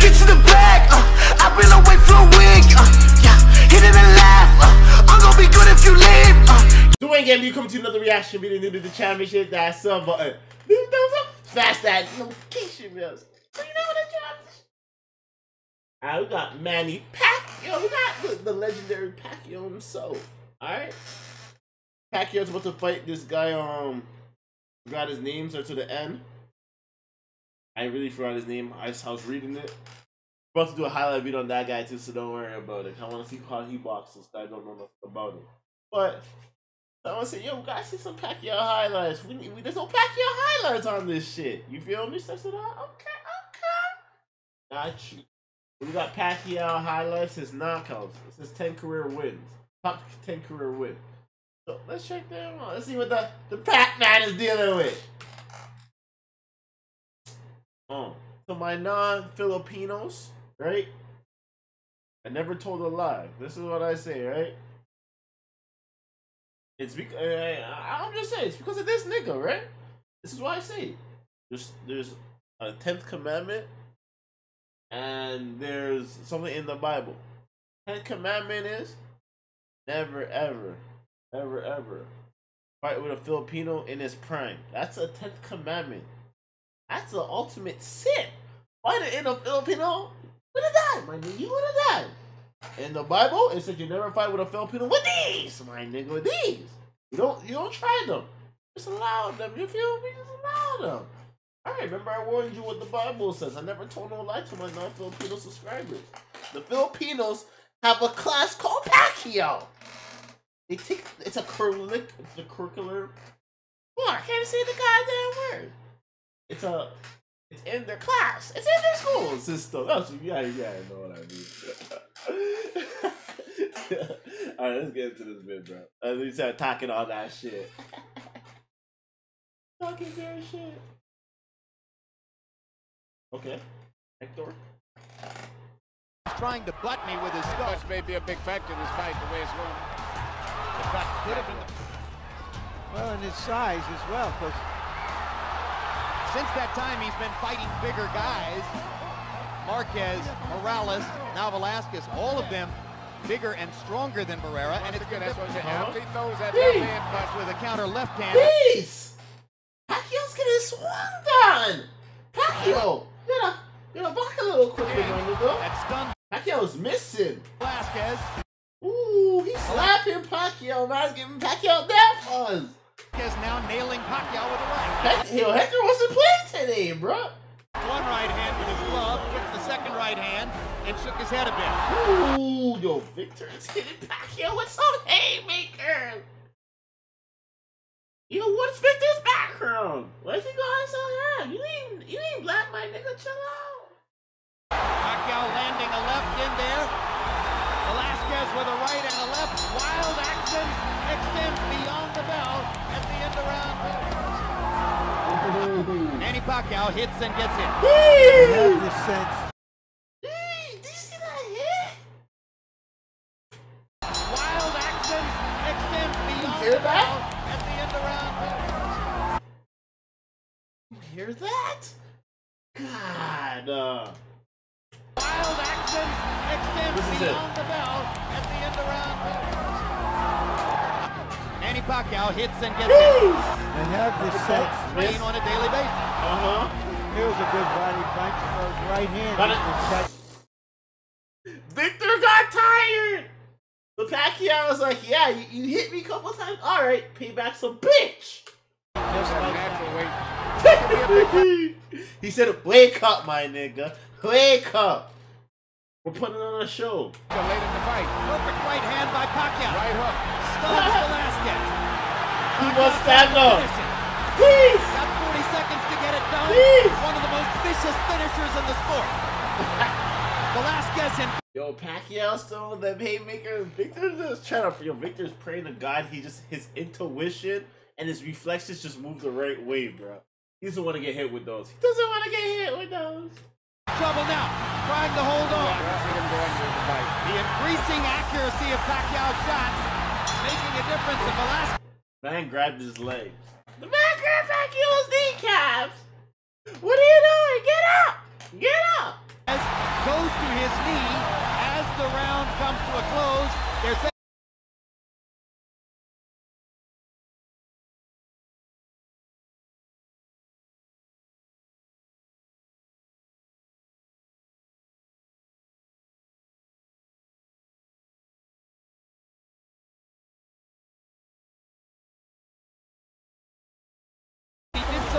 Get to the bag, I've been away for a week, yeah, hit it and laugh, I'm gonna be good if you leave, Dwayne Gamble, you come to another reaction video new to the channel. Make sure to hit that sub button, leave a thumbs up, smash that notification bell, so you know what I'm doing. Alright, we got Manny Pacquiao. We got the legendary Pacquiao himself. Alright? Pacquiao's about to fight this guy, forgot his name, starts to the end. I really forgot his name. I was reading it. We're about to do a highlight video on that guy too, so don't worry about it. I wanna see how he boxes, so I don't know nothing about it. But I wanna say, yo, we gotta see some Pacquiao highlights. There's no Pacquiao highlights on this shit. You feel me? Starts to the end? Okay. Got you. We got Pacquiao highlights, his knockouts. It's his 10 career wins. Top 10 career win. So let's check them out. Let's see what the Pac-Man is dealing with. So my non-Filipinos, right? I never told a lie. This is what I say, right? It's because I'm just saying it's because of this nigga, right? This is why I say there's a 10th commandment. And there's something in the Bible. 10th commandment is never, ever, ever, ever fight with a Filipino in his prime. That's a 10th commandment. That's the ultimate sin. Fight in a Filipino with a dime, my nigga. You would have died. In the Bible, it said you never fight with a Filipino with these, my nigga. With these, you don't try them. Just allow them. You feel me? Just allow them. Alright, remember I warned you what the Bible says. I never told no lie to my non-Filipino subscribers. The Filipinos have a class called Pacquiao. They take, it's a curricular. Well, I can't say the goddamn word. It's in their class. It's in their school system. That's, yeah, I know what I mean. Alright, let's get into this bit, bro. At least I'm talking all that shit. Talking their shit. Okay. Hector. Trying to butt me with his stuff. This may be a big factor in this fight, the way it's going. The butt could have been the... Well, and his size as well, because since that time he's been fighting bigger guys. Marquez, Morales, now Velasquez, all of them bigger and stronger than Barrera. And it's good. That's what you have. He throws that left hand punch with a counter left hand. Peace! Pacquiao's getting swung down! Pacquiao! You're gonna block a little quicker, man. Pacquiao's missing. Velasquez. Ooh, he's slapping Pacquiao. Man's giving Pacquiao that fuzz. Velasquez now nailing Pacquiao with a right. Hector wasn't playing today, bro. One right hand with his glove, took the second right hand, and shook his head a bit. Ooh, yo, Victor is hitting Pacquiao with some haymakers. Yo, what's Victor's background? Where's he going so hard? You ain't black, my nigga. Chill out. Pacquiao landing a left in there. Velasquez with a right and a left. Wild action extends beyond the bell at the end of round. Manny Pacquiao hits and gets hit. Hey, did you see that hit? Wild action extends beyond the bell. Hear that? God. Wild action extends beyond the bell at the end of round. Manny Pacquiao hits and gets hit. And have this set train on a daily basis. Here's a good body punch for his right hand. Victor got tired. But Pacquiao was like, yeah, you hit me a couple times. All right, payback's a bitch. Just like natural weight. He said, wake up, my nigga. Wake up. We're putting on a show. Late in the fight. Perfect right hand by Pacquiao. Right hook. Stuns Velasquez. He must stand up. Please. Got 40 seconds to get it done. Please. One of the most vicious finishers in the sport. Velasquez and... Yo, Pacquiao still the haymaker. Victor's just trying to... Yo, Victor's praying to God. He just... His intuition and his reflexes just move the right way, bro. He doesn't want to get hit with those. He doesn't want to get hit with those. Trouble now. Trying to hold on. The increasing accuracy of Pacquiao's shots making a difference in Velasquez. Man grabbed his legs. The man grabbed Pacquiao's kneecaps. What are you doing? Get up! Get up! comes to a close. There's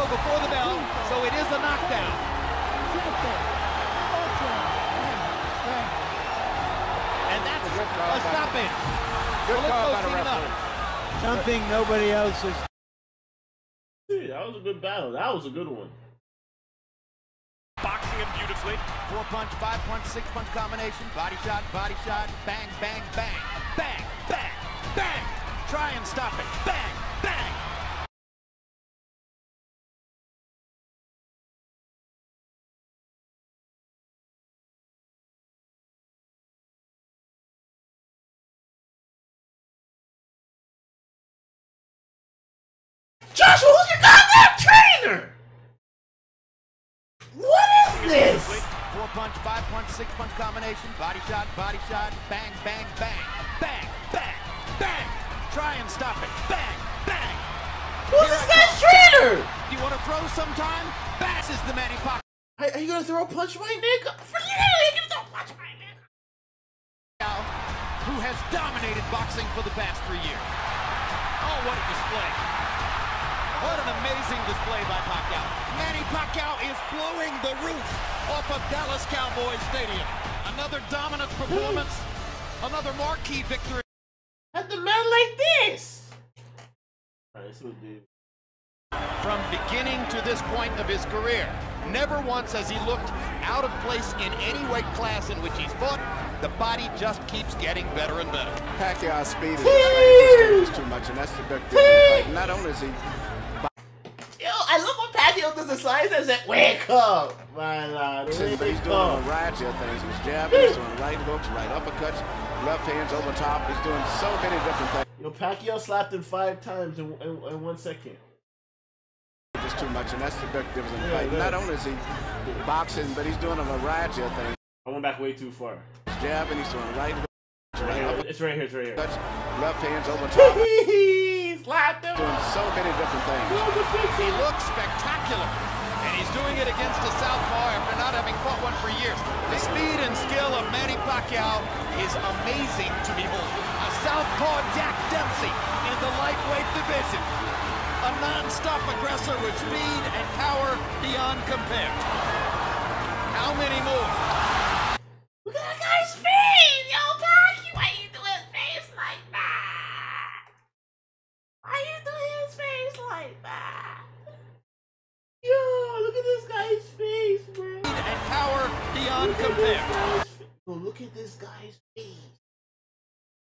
before the bell, so it is a knockdown. And that's a stoppage. Good call by the referee. Something nobody else has. Dude, that was a good battle. That was a good one. Boxing him beautifully. 4-punch, 5-punch, 6-punch combination. Body shot, bang, bang, bang, bang, bang, bang. Try and stop it. Bang, bang. Joshua, who's your goddamn trainer? What is this? 4-punch, 5-punch, 6-punch combination. Body shot, bang, bang, bang, bang, bang, bang. Try and stop it. Bang, bang. Who's this guy's trainer? Do you want to throw sometime? Bass is the Manny Pacquiao. Are you gonna throw a punch, my nigga? You're gonna throw a punch, my nigga. Who has dominated boxing for the past 3 years? Oh, what a display! What an amazing display by Pacquiao. Manny Pacquiao is blowing the roof off of Dallas Cowboys Stadium. Another dominant performance, another marquee victory. At the man like this. From beginning to this point of his career, never once has he looked out of place in any weight class in which he's fought. The body just keeps getting better and better. Pacquiao's speed is too much, and that's the big thing. Not only is he... I love when Pacquiao does the slides and says, wake up! My lord, wake up! He's doing a variety of things. He's jabbing, he's doing right hooks, right uppercuts, left hands over top. He's doing so many different things. Yo, Pacquiao slapped him 5 times in 1 second. Just too much, and that's the big difference in the fight. Not only is he boxing, but he's doing a variety of things. I went back way too far. He's jabbing, he's doing right hooks, right uppercuts. It's right here, it's right here. Left hands over top. Slapped him. Doing so many different things. He looks spectacular, and he's doing it against a southpaw after not having fought one for years. The speed and skill of Manny Pacquiao is amazing to behold. A southpaw Jack Dempsey in the lightweight division. A non-stop aggressor with speed and power beyond compare. How many more? Look at that guy's feet, yo, Pacquiao. Why you do his face like that? Why you do his face like that? Yo, look at this guy's face, bro. And power beyond compare. Yo, look at this guy's face.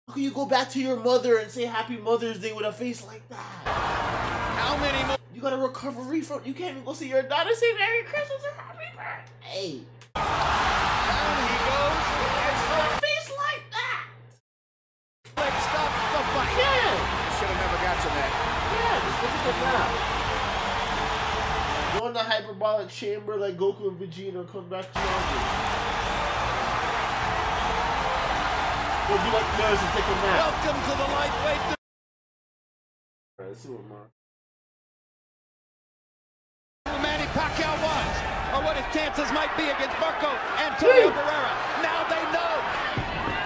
How can you go back to your mother and say Happy Mother's Day with a face like that? How many more? You got a recovery from. You can't even go see your daughter say Merry Christmas or Happy Birthday. Down he goes. Face like that. Let's stop the fight. Yeah. Should have never got to that. Yeah, just look at the map. Go in the hyperbolic chamber like Goku and Vegeta and come back to Yagi. Would you like those and take a nap? Welcome to the lightweight. Alright, let's see what Mark. Manny Pacquiao wants, or what his chances might be against Marco Antonio Barrera. Now they know.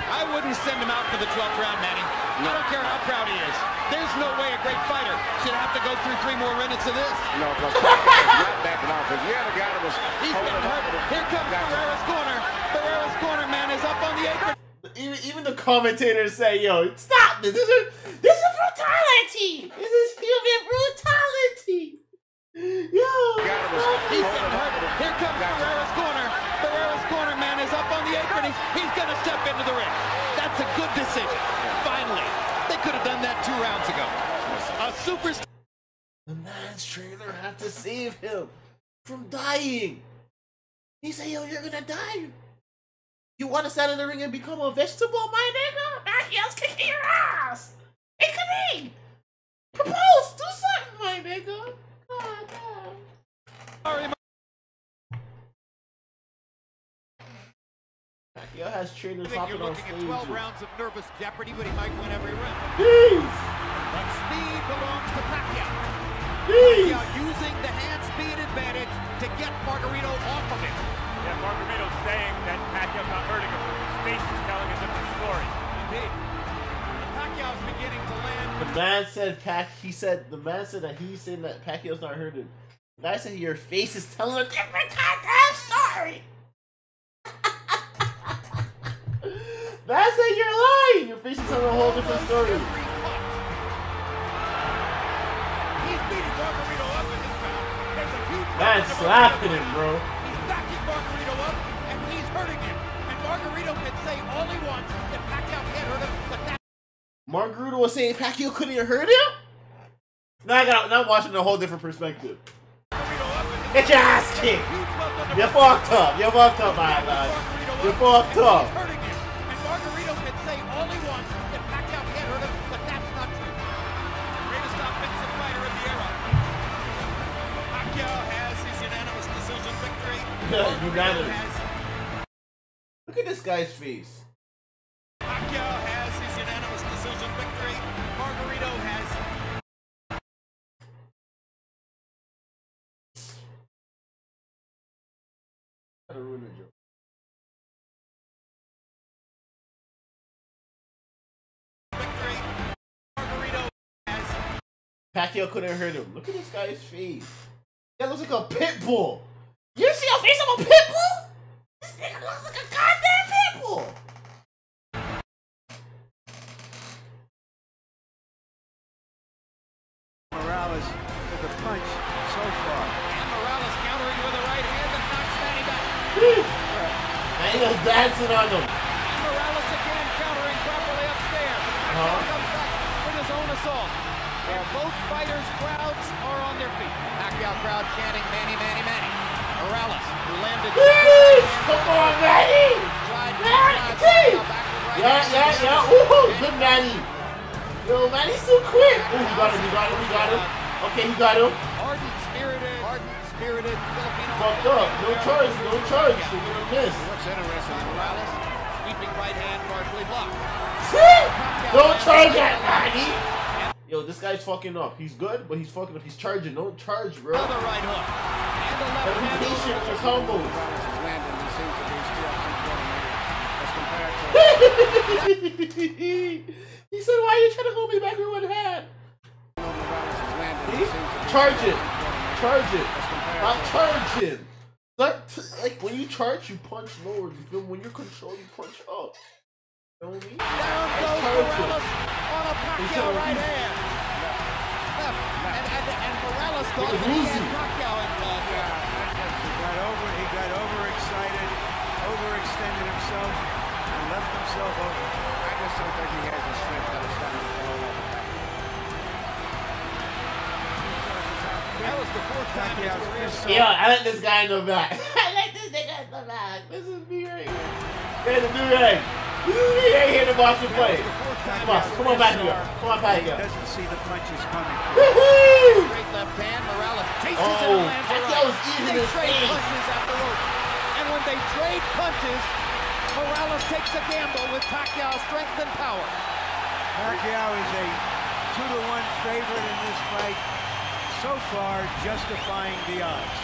I wouldn't send him out for the 12th round, Manny. No. I don't care how proud he is. There's no way a great fighter should have to go through 3 more minutes of this. No, because Pacquiao's not backing off. Because you had a guy that was... He's been hurt. Here comes Barrera's corner. Barrera's corner, man, is up on the apron. Even the commentators say, yo, stop this. This is brutality. This is human brutality. Yo. He's been hurt. Here comes Barrera's corner. Barrera's corner, man, is up on the apron. He's going to step into the ring. That's a good decision. Finally. They could have done that 2 rounds ago. A superstar. The man's trainer had to save him from dying. He said, yo, you're gonna die. You want to stand in the ring and become a vegetable, my nigga? Pacquiao's kicking your ass. It could be. Propose. Do something, my nigga. God damn. Sorry, Pacquiao has trainers hopping on stage. I think you're looking at 12 rounds of nervous jeopardy, but he might win every round. Jeez! But speed belongs to Pacquiao. Jeez! Pacquiao using the hand speed advantage to get Margarito off of it. Yeah, Margarito's saying that Pacquiao's not hurting him. His face is telling a different story. Indeed. And Pacquiao's beginning to land. The man said the man said that Pacquiao's not hurting. The guy said your face is telling a different goddamn story. That's it, you're lying! Your face is telling a whole different story. He's beating Margarito up in this round. There's a huge man's slapping him, bro. He's backing Margarito up, and he's hurting him. And Margarito can say all he wants that Pacquiao can't hurt him, but that... Margarito was saying Pacquiao couldn't even hurt him? Now I'm watching a whole different perspective. Get your ass kicked! You're fucked up. You're fucked up, my guy. You're fucked up. Look at this guy's face. Pacquiao has his unanimous decision victory. Margarito has. Gotta ruin a joke. Victory. Margarito has. Pacquiao couldn't hurt him. Look at this guy's face. That looks like a pit bull. You see how face of a pit bull? This nigga looks like a goddamn pit bull! Morales with a punch so far. And Morales countering with a right hand that knocks Manny back. Manny was dancing on him. And Morales again countering properly upstairs. Manny comes back with his own assault. And both fighters' crowds are on their feet. Pacquiao crowd chanting Manny, Manny, Manny. Morales, who landed. Please, come on, Manny! Yeah. Woohoo! Good Manny. Yo, Manny's so quick. Ooh, he got him. Okay, he got him. Ardent-spirited Filipino. Fucked up. No charge. You're gonna miss. What's interesting, Morales, sweeping right hand partially blocked. See? Don't charge at Manny. Yo, this guy's fucking up. He's good, but he's fucking up. He's charging. Don't charge, bro. Another right hook. Patient for combos. He said, "Why are you trying to hold me back with one hand?" Charge it. Not charging. Like when you charge, you punch lower. You feel? When you're controlled, you punch up. You know what I mean? He got overexcited, overextended himself, and left himself open. I just don't think he has the strength to stand the ball over Pacquiao. That was the fourth time he was. Yo, I let this guy in the back. I let this nigga in the back. This is me right here. There's a new egg. This is me right here to watch the play. Come on back here. Come on back here. He doesn't see the punches coming. Woohoo! Great left hand, Morales. Oh, Pacquiao was easy to trade punches after Roach. And when they trade punches, Morales takes a gamble with Pacquiao's strength and power. Pacquiao is a 2-to-1 favorite in this fight, so far justifying the odds.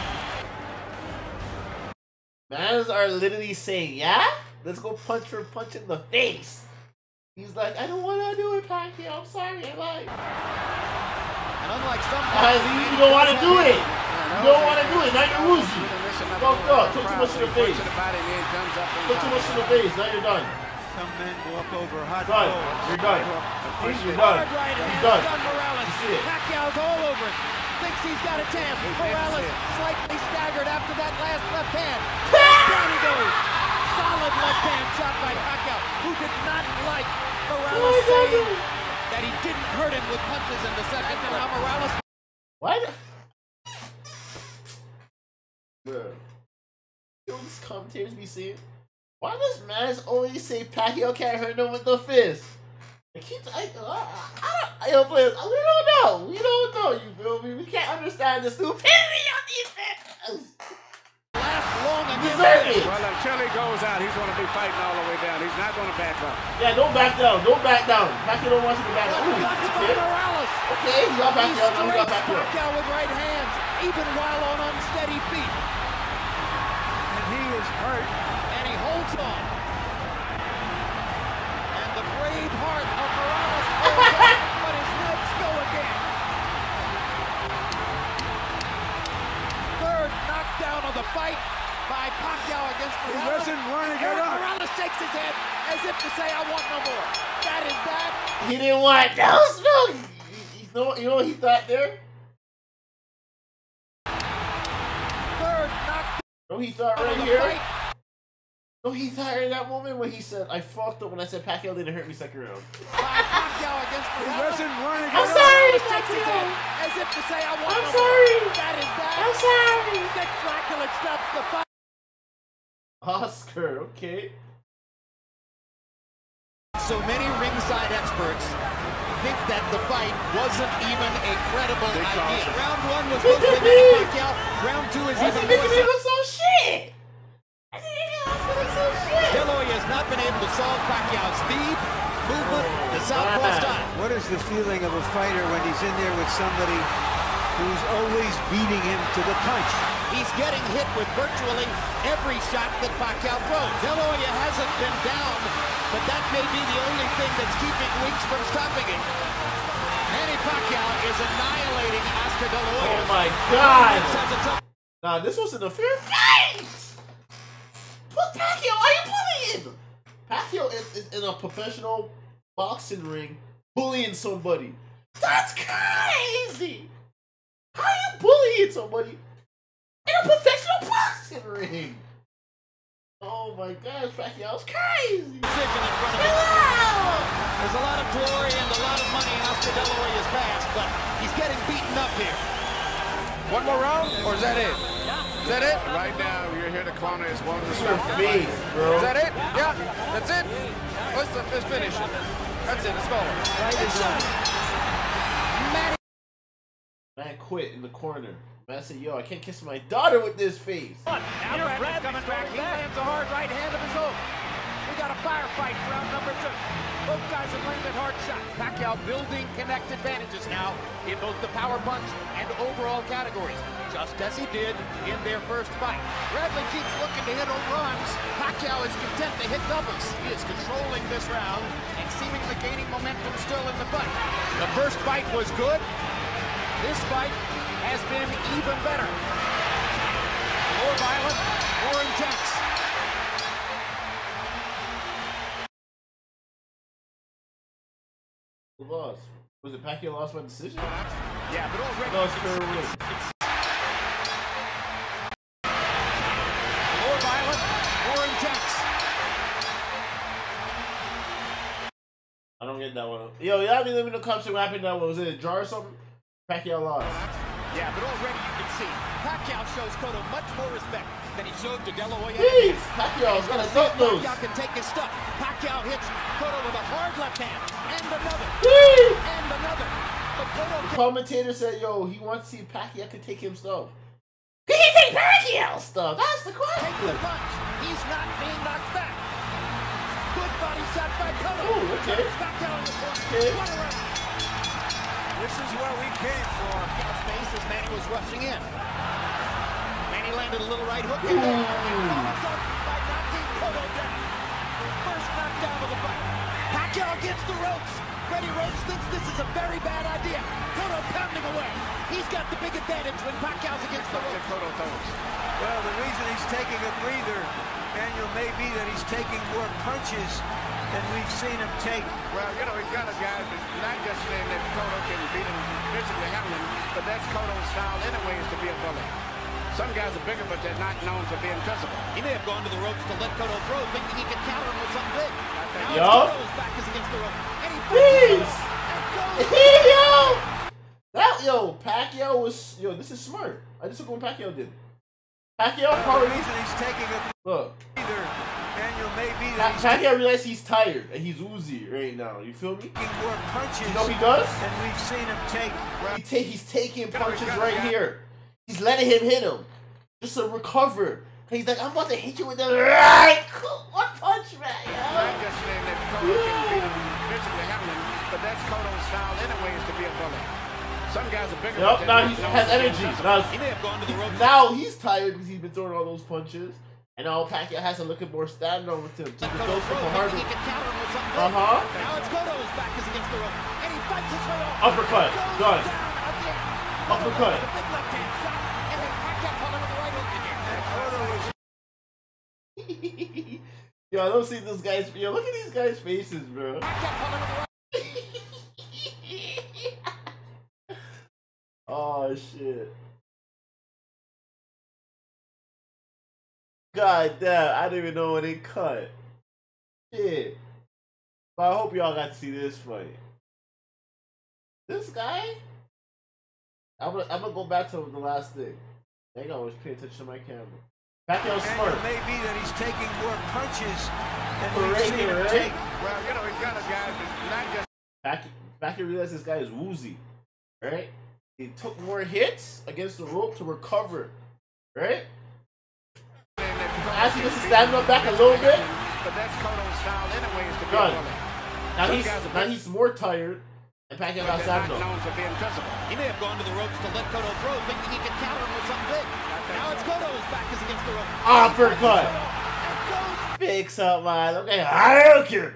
Mans are literally saying, yeah? Let's go punch for punch in the face. He's like, I don't want to do it, Pacquiao. I'm sorry, I lied. Unlike some guys, you don't want to do it. You don't want to do it. Now you're woozy. Fucked up. Took too much to the face. Took too much to the face. Now you're done. Some men walk over hot. Done. You're done. You're done. You see it. Pacquiao's all over it. Thinks he's got a chance. Morales slightly staggered after that last left hand. Down he goes. Solid left hand shot by Pacquiao, who did not like Morales. That he didn't hurt him with punches in the second, and now Morales. What? Bruh. You know these commentators be saying? Why does Manny always say Pacquiao can't hurt him with the fist? It keeps, I don't know. We don't know, you feel me? We can't understand the stupidity of these fans. Last one. long and then finish. Well, until he goes out, he's going to be fighting all the way down. He's not going to back up. Yeah, don't back down. Don't back down. Pacquiao don't want you to back down. Morales. Okay, he got back down. He got back down. Pacquiao with right hands, even while on unsteady feet. And he is hurt, and he holds on. And the brave heart of Morales holds on, but his legs go again. Down of the fight by Pacquiao against Morales. He wasn't running it up. Morales shakes his head as if to say, I want no more. That is that. He didn't want those moves. You know what he thought there? Third knockdown. No, he thought right here. Fight. No, he thought right in that moment when he said, I fucked up when I said Pacquiao didn't hurt me second round. By Pacquiao against Morales. He wasn't running it up. I'm sorry, Pacquiao. As if to say, I want I'm sorry. That is that. I'm sorry. Dick Dracula stops the fight. Oscar, okay. So many ringside experts think that the fight wasn't even a credible idea. Round one was mostly Manny Pacquiao. Round two is even more. Making me look so shit. I think he looks so shit. De La Hoya has not been able to solve Pacquiao's speed. Movement, the southpaw style. What is the feeling of a fighter when he's in there with somebody who's always beating him to the punch? He's getting hit with virtually every shot that Pacquiao throws. De La Hoya hasn't been down, but that may be the only thing that's keeping Weeks from stopping him. Manny Pacquiao is annihilating Oscar De La Hoya. Oh my God! Nah, this wasn't a fair fight. Put Pacquiao, why are you putting him? Pacquiao is in a professional boxing ring bullying somebody. That's crazy! How are you bullying somebody in a professional boxing ring? Oh my gosh, Pacquiao's crazy! There's a lot of glory and a lot of money Oscar De La Hoya's past, but he's getting beaten up here. One more round, or is that it? Is that it? Right now, you're here to corner as one of the surface. Is that it? Yeah, that's it. Let's finish it. That's it. Let's go. Right. Man quit in the corner. Man said, "Yo, I can't kiss my daughter with this face." Now Bradley's coming back. He lands a hard right hand of his own. We got a firefight for round number two. Both guys are landing hard shots. Pacquiao building connect advantages now in both the power punch and overall categories, just as he did in their first fight. Bradley keeps looking to hit home runs. Pacquiao is content to hit doubles. He is controlling this round and seemingly gaining momentum still in the fight. The first fight was good. This fight has been even better. More violent, more intense. Who lost? Was it Pacquiao lost by decision? Yeah, but already it's more violent, more intense. I don't get that one. Yo, y'all be living in the comments what happened that one. Was it a jar or something? Pacquiao lost. Yeah, but already you can see Pacquiao shows Cotto much more respect than he showed to De La Hoya. Jeez, Pacquiao's gonna suck those. Pacquiao can take his stuff. Pacquiao hits Cotto with a hard left hand. And another. Woo! And another. The commentator said, yo, he wants to see Pacquiao can take himself. He can take Pacquiao stuff. That's the question. Take the punch. He's not being knocked back. Good body shot by Cotto. Ooh, okay. Down on the okay. This is what we came for. Pacquiao's face as Manny was rushing in. Manny landed a little right hook in there. Follows up by knocking Cotto down. The first knockdown of the fight. Pacquiao against the ropes. Freddie Roach thinks this is a very bad idea. Cotto pounding away. He's got the big advantage when Pacquiao's against the ropes. Well, the reason he's taking a breather, Manuel, may be that he's taking more punches than we've seen him take. Well, you know, he's got a guy that's not just saying that Cotto can beat him physically, handling, but that's Cotto's style anyway, is to be a bully. Some guys are bigger, but they're not known for being physical. He may have gone to the ropes to let Cotto throw, thinking he could counter him with something big. Now Cotto's back is against the rope. And he please! Yo, Pacquiao was... Yo, this is smart. I just look what Pacquiao did. Pacquiao probably... The reason he's taking a... Look. Either Daniel may be that Pacquiao realized he's tired, and he's woozy right now. You feel me? More punches, you know he does? And we've seen him take... He's taking punches right here. He's letting him hit him, just to recover. He's like, I'm about to hit you with the right one punch, right? I'm just saying that Cotto can beat him physically, but that's Cotto's style anyways, to be a bully. Some guys are bigger. Yep, now he has energy. Now he's tired because he's been throwing all those punches. And now Pacquiao has to look at more standing over to him. So goes for harder. Now it's Cotto's back is against the rope. And he fights his way off. Uppercut. Done. Uppercut. Yo, I don't see those guys. Yo, look at these guys' faces, bro. Oh shit! God damn, I didn't even know when it cut. Shit. But I hope y'all got to see this fight. This guy. I'm gonna go back to the last thing. I think I was paying attention to my camera. Pacquiao's smart. It may be that he's taking more punches than we've seen him take. Well, you know, he's got a guy that's not just... Pacquiao realized this guy is woozy, right? He took more hits against the rope to recover, right? As he gets to stand up back a little bit. But that's Cotto's style anyways, to be now he's more tired. And Pacquiao got stabbed up. He may have gone to the ropes to let Cotto throw, thinking he could counter him with something big. Now it's Cotto's back is against the rope. Uppercut. Fix up my look. Okay, I don't care.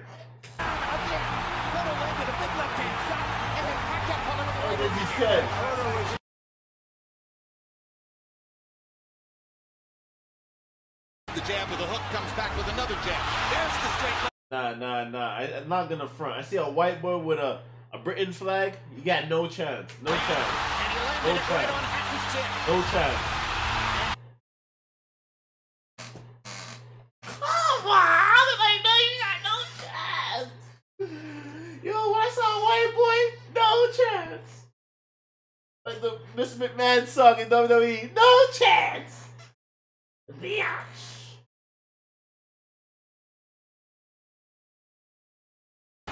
Cotto landed a big left hand shot, and then Pacquiao caught him with the right hand. The jab with the hook comes back with another jab. There's the straight left. Nah. I'm not gonna front. I see a white boy with a Britain flag. You got no chance. No chance. No chance. Right on Hackey's chin. No chance. Like the Mr. McMahon song in WWE. No chance! Biatch!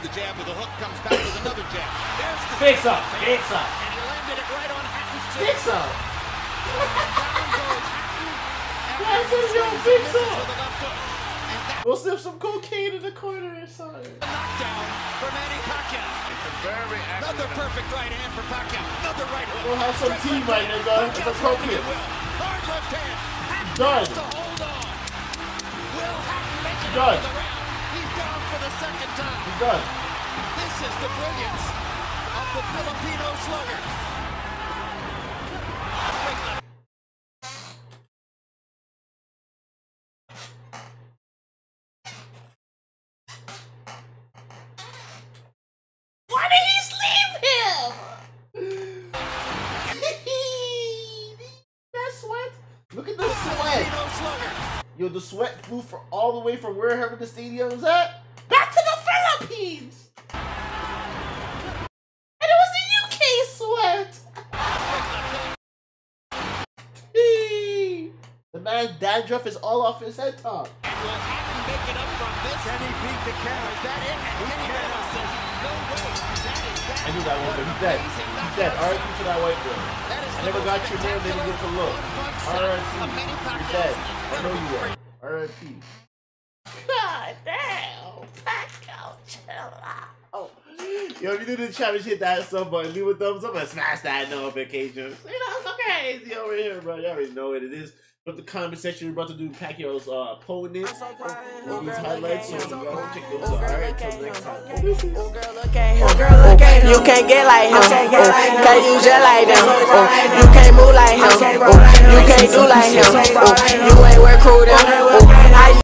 The jab with the hook comes back with another jab. There's the fix up! And he landed it right on Hatton's chin. Fix up! That's his own fix up! We'll slip some cocaine in the corner or something. A knockdown for Manny Pacquiao. Another perfect right hand for Pacquiao. Another right hook. We'll have some team right there, guys. It's appropriate. Hard left hand. Done. Will Hatton make it out of the round? He's down for the second time. He's done. This is the brilliance of the Filipino slugger. Yo, the sweat flew for all the way from wherever the stadium was at back to the Philippines, and it was the UK sweat. The man's dandruff is all off his head top. And will Hatton make it up from this? Can he beat the count? Is that it? I knew that one, but he's dead. He's dead. R.I.P. to that white boy. I never got your name, they didn't get to look. R.I.P. You're dead. I know you are. R.I.P. God damn! Pacquiao, chill out. Oh. Yo, if you do the challenge, hit that sub button, leave a thumbs up, and smash that notification. You know, it's okay. It's over here, bro. You already know what it is. But the comment section, we're about to do Pacquiao's opponents. All these highlights, so y'all check those out. Alright, till next time. You can't get like him. Cause you just like them. You can't move like him. You can't do like him. You ain't worth crew them.